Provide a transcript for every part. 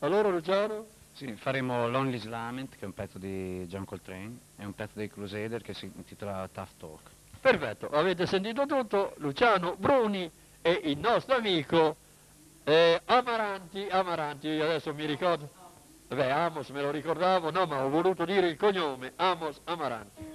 Allora Luciano? Sì, faremo Lonely's Lament, che è un pezzo di John Coltrane, e un pezzo dei Crusader che si intitola Tough Talk. Perfetto, avete sentito tutto, Luciano Bruni e il nostro amico Amaranti, io adesso mi ricordo, vabbè Amos me lo ricordavo, no ma ho voluto dire il cognome, Amos Amaranti.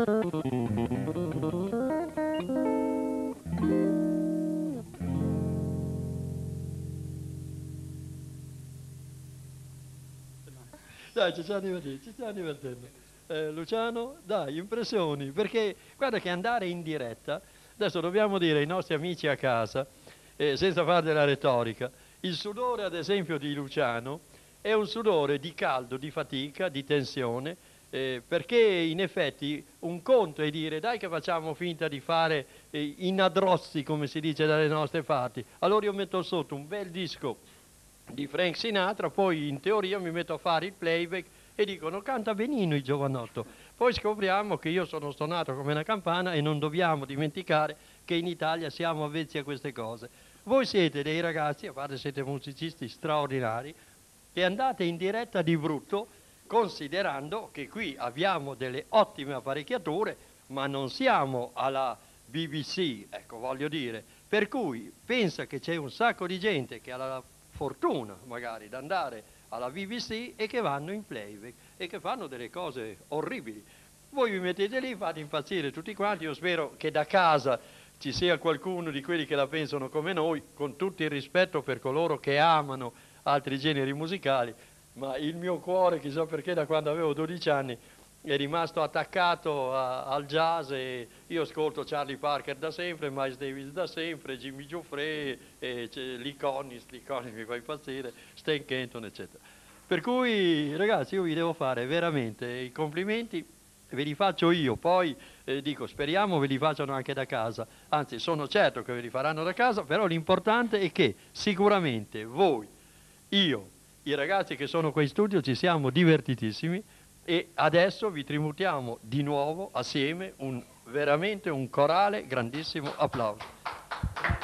Dai, ci stiamo divertendo. Luciano, dai, impressioni, perché guarda che andare in diretta, adesso dobbiamo dire ai nostri amici a casa, senza fare della retorica, il sudore ad esempio di Luciano è un sudore di caldo, di fatica, di tensione, perché in effetti un conto è dire dai che facciamo finta di fare in adrossi, come si dice dalle nostre parti, allora io metto sotto un bel disco di Frank Sinatra, poi in teoria mi metto a fare il playback e dicono canta benino il giovanotto, poi scopriamo che io sono stonato come una campana e non dobbiamo dimenticare che in Italia siamo avvezzi a queste cose. Voi siete dei ragazzi, a parte siete musicisti straordinari, che andate in diretta di brutto, considerando che qui abbiamo delle ottime apparecchiature, ma non siamo alla BBC, ecco, voglio dire. Per cui pensa che c'è un sacco di gente che ha la fortuna magari di andare alla BBC e che vanno in playback e che fanno delle cose orribili. Voi vi mettete lì, fate impazzire tutti quanti, io spero che da casa ci sia qualcuno di quelli che la pensano come noi, con tutto il rispetto per coloro che amano altri generi musicali, ma il mio cuore, chissà perché, da quando avevo 12 anni è rimasto attaccato al jazz e io ascolto Charlie Parker da sempre, Miles Davis da sempre, Jimmy Giuffre, Lee Conniff mi fa impazzire, Stan Kenton, eccetera. Per cui ragazzi io vi devo fare veramente i complimenti, ve li faccio io, poi dico speriamo ve li facciano anche da casa, anzi sono certo che ve li faranno da casa, però l'importante è che sicuramente voi, io, i ragazzi che sono qua in studio ci siamo divertitissimi e adesso vi tributiamo di nuovo assieme veramente un corale grandissimo applauso.